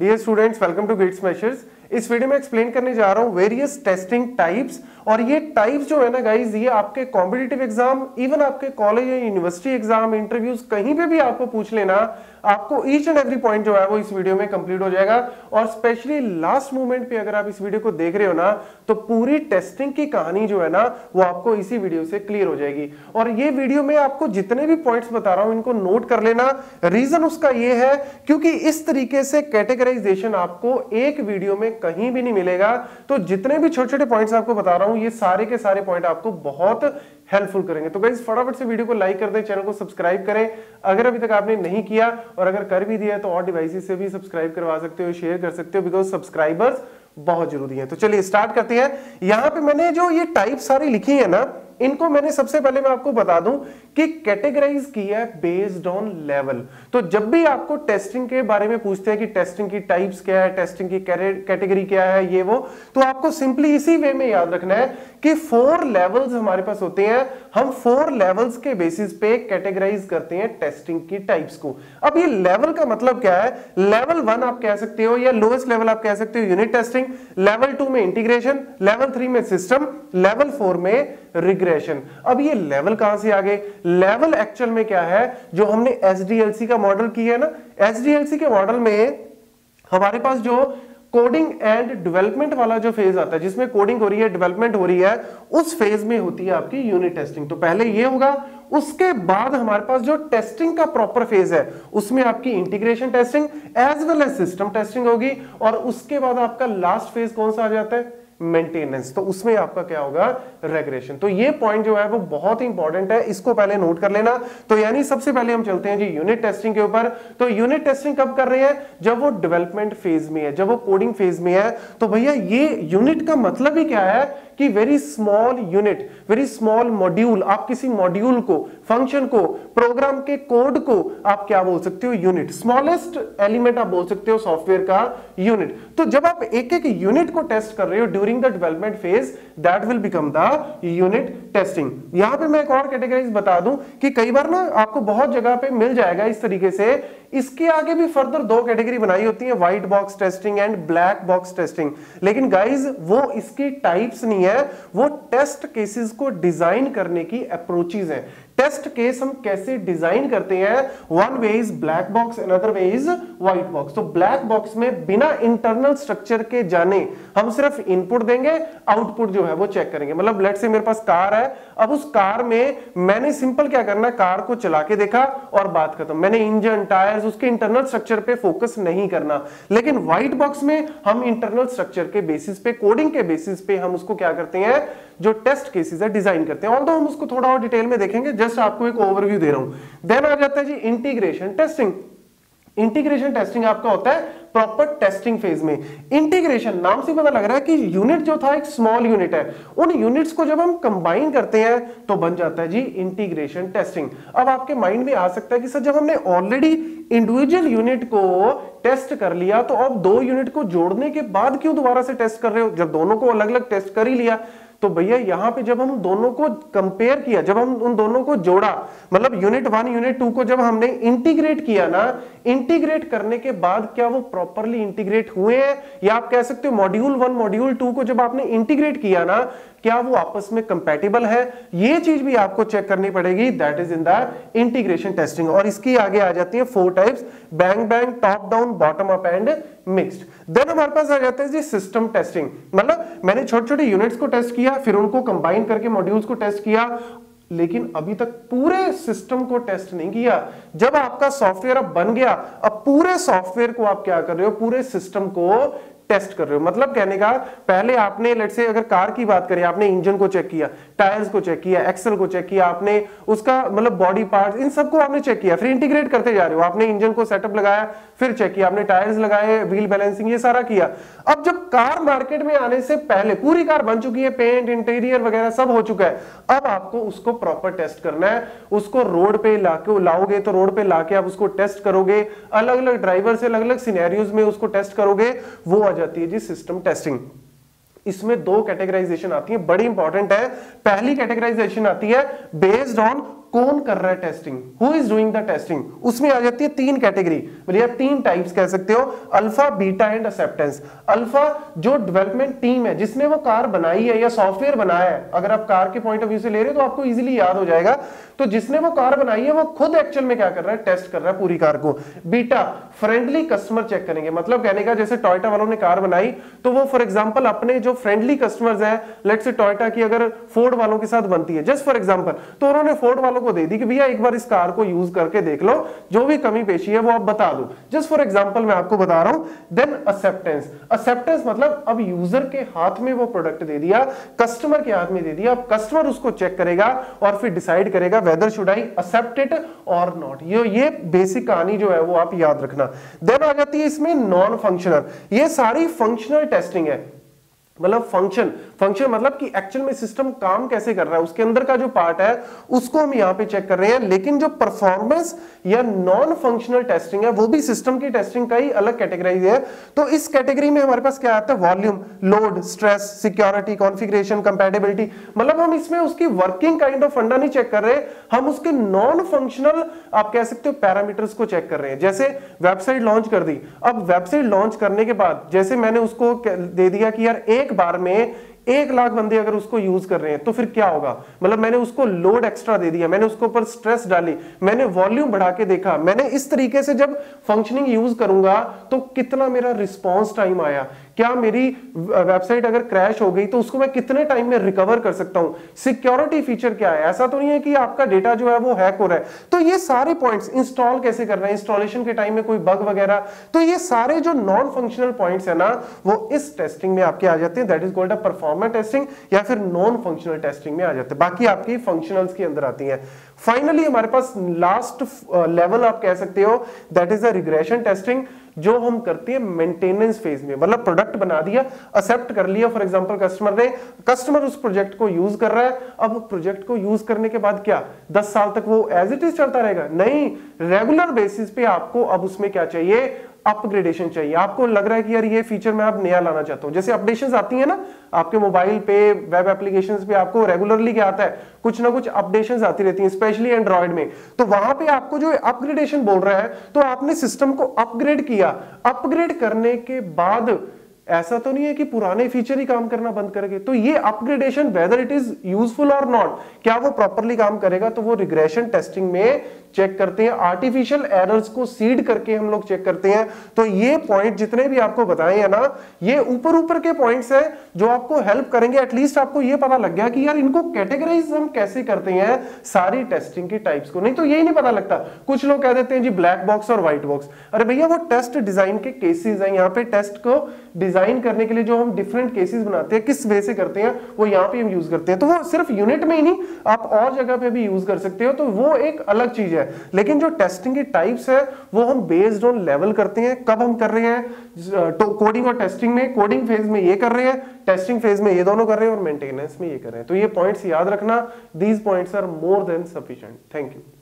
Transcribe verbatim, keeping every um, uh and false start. Dear students, welcome to gate smashers. इस video में explain करने जा रहा हूं वेरियस टेस्टिंग टाइप्स, और ये टाइप्स जो है ना गाइज, ये आपके कॉम्पिटिटिव एग्जाम, इवन आपके कॉलेज या यूनिवर्सिटी एग्जाम, इंटरव्यूज, कहीं पे भी आपको पूछ लेना। आपको ईच एंड एवरी पॉइंट जो है वो इस वीडियो में कंप्लीट हो जाएगा। और स्पेशली लास्ट मोमेंट पे अगर आप इस वीडियो को देख रहे हो ना, तो पूरी टेस्टिंग की कहानी जो है ना वो आपको इसी वीडियो से क्लियर हो जाएगी। और ये वीडियो में आपको जितने भी पॉइंट्स बता रहा हूं इनको नोट कर लेना। रीजन उसका ये है क्योंकि इस तरीके से कैटेगराइजेशन आपको एक वीडियो में कहीं भी नहीं मिलेगा। तो जितने भी छोटे छोटे पॉइंट्स आपको बता रहा हूं, ये सारे के सारे पॉइंट आपको बहुत हेल्पफुल करेंगे। तो गाइस फटाफट से वीडियो को लाइक कर दें, चैनल को सब्सक्राइब करें अगर अभी तक आपने नहीं किया, और अगर कर भी दिया तो और डिवाइसेस से भी सब्सक्राइब करवा सकते हो, शेयर कर सकते हो, बिकॉज सब्सक्राइबर्स बहुत जरूरी है। तो चलिए स्टार्ट करते हैं। यहां पे मैंने जो ये टाइप सारी लिखी है ना, इनको मैंने सबसे पहले मैं आपको बता दूं कि कैटेगराइज किया है बेस्ड ऑन लेवल। तो जब भी आपको टेस्टिंग के बारे में पूछते हैं कि टेस्टिंग की टाइप्स क्या है, टेस्टिंग की कैटेगरी क्या है, ये वो, तो आपको सिंपली इसी वे में याद रखना है कि फोर लेवल्स हमारे पास होते हैं। हम फोर लेवल्स के बेसिस पे कैटेगराइज करते हैं टेस्टिंग की टाइप्स को। अब ये लेवल का मतलब क्या है? लेवल वन आप कह सकते हो, या लोएस्ट लेवल आप कह सकते हो यूनिट टेस्टिंग, लेवल टू में इंटीग्रेशन, लेवल थ्री में सिस्टम, लेवल फोर में रिग्रेशन। अब ये लेवल कहां से आ गए? लेवल एक्चुअल में क्या है, जो हमने एसडीएलसी का मॉडल किया है ना, एसडीएलसी के मॉडल में हमारे पास जो कोडिंग एंड डेवलपमेंट वाला जो फेज आता है, जिसमें कोडिंग हो रही है, डेवलपमेंट हो रही है, उस फेज में होती है आपकी यूनिट टेस्टिंग। तो पहले ये होगा, उसके बाद हमारे पास जो टेस्टिंग का प्रॉपर फेज है उसमें आपकी integration testing as well as system testing होगी, और उसके बाद आपका लास्ट फेज कौन सा आ जाता है? मेंटेनेंस। तो उसमें आपका क्या होगा? रेग्रेशन। तो ये पॉइंट जो है वो बहुत इंपॉर्टेंट है, इसको पहले नोट कर लेना। तो यानी सबसे पहले हम चलते हैं जी यूनिट टेस्टिंग के ऊपर। तो यूनिट टेस्टिंग कब कर रहे हैं? जब वो डेवलपमेंट फेज में है, जब वो कोडिंग फेज में है। तो भैया ये यूनिट का मतलब ही क्या है कि very small unit, very small module. आप किसी मॉड्यूल को, फंक्शन को, प्रोग्राम के कोड को आप क्या बोल सकते हो? यूनिट। स्मॉलेस्ट एलिमेंट आप बोल सकते हो सॉफ्टवेयर का यूनिट। तो जब आप एक एक यूनिट को टेस्ट कर रहे हो during the development phase, that will become the unit testing. यहां पे मैं एक और कैटेगरीज बता दूं कि कई बार ना आपको बहुत जगह पे मिल जाएगा इस तरीके से। इसके आगे भी फर्दर दो कैटेगरी बनाई होती है, white box testing and black box testing. लेकिन गाइज वो इसकी टाइप्स नहीं है, वो टेस्ट केसेस को डिजाइन करने की अप्रोचेस हैं। टेस्ट केस हम कैसे डिजाइन करते हैं? One way is black box, another way is white box. तो ब्लैक बॉक्स में बिना इंटरनल स्ट्रक्चर के जाने हम सिर्फ इनपुट देंगे, आउटपुट जो है वो चेक करेंगे। मतलब लेट से मेरे पास कार है, अब उस कार में मैंने सिंपल क्या करना, कार को चला के देखा और बात खत्म। मैंने इंजन, टायर्स, उसके इंटरनल स्ट्रक्चर पे फोकस नहीं करना। लेकिन व्हाइट बॉक्स में हम इंटरनल स्ट्रक्चर के बेसिस पे, कोडिंग के बेसिस पे हम उसको क्या करते हैं, जो टेस्ट केसेस है डिजाइन करते हैं। ऑल्दो हम उसको थोड़ा और डिटेल में देखेंगे, जस्ट आपको एक ओवरव्यू दे रहा हूं। देन आ जाता है जी इंटीग्रेशन टेस्टिंग। इंटीग्रेशन टेस्टिंग आपका होता है प्रॉपर टेस्टिंग फेज में। इंटीग्रेशन नाम से पता लग रहा है कि यूनिट जो था एक स्मॉल यूनिट है, उन यूनिट्स को जब हम कंबाइन करते हैं तो बन जाता है जी इंटीग्रेशन टेस्टिंग। अब आपके माइंड में आ सकता है कि सर जब हमने ऑलरेडी इंडिविजुअल यूनिट को टेस्ट कर लिया, तो अब दो यूनिट को जोड़ने के बाद क्यों दोबारा से टेस्ट कर रहे हो, जब दोनों को अलग अलग टेस्ट कर ही लिया। तो भैया यहां पे जब हम दोनों को कंपेयर किया, जब हम उन दोनों को जोड़ा, मतलब यूनिट वन यूनिट टू को जब हमने इंटीग्रेट किया ना, इंटीग्रेट करने के बाद क्या वो प्रॉपरली इंटीग्रेट हुए हैं, या आप कह सकते हो मॉड्यूल वन मॉड्यूल टू को जब आपने इंटीग्रेट किया ना, क्या वो आपस में कंपैटिबल है, ये चीज भी आपको चेक करनी पड़ेगी। That is in the integration testing. और इसकी आगे आ जाती है four types, bang bang, top down, bottom up and mixed. Then हमारे पास आ जाता है जी सिस्टम टेस्टिंग। मतलब मैंने छोटे छोटे यूनिट्स को टेस्ट किया, फिर उनको कंबाइन करके मॉड्यूल्स को टेस्ट किया, लेकिन अभी तक पूरे सिस्टम को टेस्ट नहीं किया। जब आपका सॉफ्टवेयर अब बन गया, अब पूरे सॉफ्टवेयर को आप क्या कर रहे हो, पूरे सिस्टम को टेस्ट कर रहे हो। मतलब कहने का पहले आपने लेट्स से अगर कार की बात करें, आपने इंजन को चेक किया, टायर्स को चेक किया, एक्सल को चेक किया, आपने उसका मतलब बॉडी पार्ट्स, इन सबको आपने चेक किया, फिर इंटीग्रेट करते जा रहे हो। आपने इंजन को सेटअप लगाया, फिर चेक किया, आपने टायर्स लगाए, व्हील बैलेंसिंग, ये सारा किया। अब जब कार मार्केट में आने से पहले पूरी कार बन चुकी है, पेंट, इंटीरियर वगैरह सब हो चुका है, अब आपको उसको प्रॉपर टेस्ट करना है। उसको रोड पे लाके लाओगे, तो रोड पे लाके आप उसको टेस्ट करोगे, अलग अलग ड्राइवर से अलग अलग सिनेरियोज में उसको टेस्ट करोगे, वो जाती है जी सिस्टम टेस्टिंग। इसमें दो कैटेगराइजेशन आती है, बड़ी इंपॉर्टेंट है। पहली कैटेगराइजेशन आती है बेस्ड ऑन कौन कर रहा है testing, who is doing the testing, उसमें आ जाती है तीन कैटेगरी, मतलब आप तीन टाइप्स कह सकते हो, alpha, beta and acceptance. Alpha जो डेवलपमेंट टीम है, जिसने वो कार बनाई है या सॉफ्टवेयर बनाया है, अगर आप कार के पॉइंट ऑफ व्यू से ले रहे हो तो आपको इजीली याद हो जाएगा, तो जिसने वो कार बनाई है वो खुद एक्चुअल में क्या कर रहा है, टेस्ट कर रहा है पूरी कार को। बीटा फ्रेंडली कस्टमर चेक करेंगे, मतलब कहने का जैसे टोयोटा वालों ने कार बनाई तो वो फॉर एग्जांपल अपने जो फ्रेंडली कस्टमर्स हैं, लेट्स से टोयोटा की अगर फोर्ड वालों के साथ बनती है जस्ट फॉर एग्जांपल, तो उन्होंने फोर्ड वालों को दे दी कि भैया एक बार इस कार को यूज करके देख लो, जो भी कमी पेशी है वो आप बता दो, जस्ट फॉर एग्जांपल मैं आपको बता रहा हूं। देन एक्सेप्टेंस, एक्सेप्टेंस मतलब अब यूजर के हाथ में वो प्रोडक्ट दे दिया, कस्टमर के हाथ में दे दिया, अब कस्टमर उसको चेक करेगा और फिर डिसाइड करेगा whether should I accept it or not। ये ये बेसिक कहानी जो है वो आप याद रखना। देन आ जाती है इसमें नॉन फंक्शनल, ये सारी फंक्शनल टेस्टिंग है, मतलब फंक्शन फंक्शन मतलब कि एक्चुअल में सिस्टम काम कैसे कर रहा है, उसके अंदर का जो पार्ट है उसको हम यहाँ पे चेक कर रहे हैं। लेकिन जो परफॉर्मेंस या नॉन फंक्शनल टेस्टिंग है वो भी सिस्टम की टेस्टिंग का ही अलग कैटेगरी है। तो इस कैटेगरी में हमारे पास क्या आता है, volume, load, stress, security, configuration, compatibility, मतलब हम इसमें उसकी वर्किंग काइंड ऑफ फंडा नहीं चेक कर रहे, हम उसके नॉन फंक्शनल आप कह सकते हो पैरामीटर्स को चेक कर रहे हैं। जैसे वेबसाइट लॉन्च कर दी, अब वेबसाइट लॉन्च करने के बाद जैसे मैंने उसको दे दिया कि यार एक बार में एक लाख बंदे अगर उसको यूज कर रहे हैं तो फिर क्या होगा, मतलब मैंने उसको लोड एक्स्ट्रा दे दिया, मैंने उसके ऊपर स्ट्रेस डाली, मैंने वॉल्यूम बढ़ा के देखा, मैंने इस तरीके से जब फंक्शनिंग यूज करूंगा तो कितना मेरा रिस्पॉन्स टाइम आया, क्या मेरी वेबसाइट अगर क्रैश हो गई तो उसको मैं कितने टाइम में रिकवर कर सकता हूं, सिक्योरिटी फीचर क्या है, ऐसा तो नहीं है कि आपका डेटा जो है वो हैक हो रहा है। तो ये सारे पॉइंट्स, इंस्टॉल कैसे करना है, इंस्टॉलेशन के टाइम में कोई बग वगैरह, तो ये सारे जो नॉन फंक्शनल पॉइंट्स है ना वो इस टेस्टिंग में आपके आ जाते हैं, that is called a performance testing या फिर नॉन फंक्शनल टेस्टिंग में आ जाते हैं, बाकी आपकी फंक्शनल्स के अंदर आती है। फाइनली हमारे पास लास्ट लेवल आप कह सकते हो, that is a regression testing, जो हम करते हैं मेंटेनेंस फेज में, मतलब प्रोडक्ट बना दिया, एक्सेप्ट कर लिया फॉर एग्जांपल कस्टमर ने, कस्टमर उस प्रोजेक्ट को यूज कर रहा है, अब प्रोजेक्ट को यूज करने के बाद क्या दस साल तक वो एज इट इज चलता रहेगा, नहीं, रेगुलर बेसिस पे आपको अब उसमें क्या चाहिए, अपग्रेडेशन चाहिए। आपको लग रहा है कि यार ये फीचर मैं अब नया लाना चाहता हूं, जैसे अपडेशंस आती है ना आपके मोबाइल पे, वेब एप्लीकेशंस पे, आपको रेगुलरली क्या आता है, कुछ ना कुछ अपडेशंस आती रहती हैं, स्पेशली एंड्रॉइड में, तो वहां पे आपको जो अपग्रेडेशन बोल रहा है, तो आपने सिस्टम को अपग्रेड किया, अपग्रेड करने के बाद ऐसा तो नहीं है कि पुराने फीचर ही काम करना बंद करके, तो ये upgradation whether it is useful और नॉट, क्या वो प्रॉपरली काम करेगा, तो वो रिग्रेशन टेस्टिंग में चेक करते हैं, आर्टिफिशियल एरर्स को सीड करके हम लोग चेक करते हैं। तो ये पॉइंट जितने भी आपको बताए हैं ना, ये ऊपर ऊपर के पॉइंट्स हैं जो आपको हेल्प करेंगे, एटलीस्ट आपको ये पता लग गया कि यार इनको कैटेगराइज हम कैसे करते हैं सारी टेस्टिंग की टाइप्स को, नहीं तो यही नहीं पता लगता, कुछ लोग कह देते हैं जी ब्लैक बॉक्स और व्हाइट बॉक्स, अरे भैया वो टेस्ट डिजाइन के केसेज है, यहाँ पे टेस्ट को डिजाइन करने के लिए जो हम डिफरेंट केसेस बनाते हैं किस वे से करते हैं वो यहाँ पे हम यूज करते हैं, तो वो सिर्फ यूनिट में ही नहीं आप और जगह पे भी यूज कर सकते हो, तो वो एक अलग चीज है। लेकिन जो टेस्टिंग की टाइप्स है वो हम बेस्ड ऑन लेवल करते हैं, कब हम कर रहे हैं, तो कोडिंग और टेस्टिंग में, कोडिंग फेज में ये कर रहे हैं, टेस्टिंग फेज में ये दोनों कर रहे हैं और मेंटेनेंस में ये कर रहे हैं। तो ये पॉइंट्स याद रखना, these points are more than sufficient. Thank you.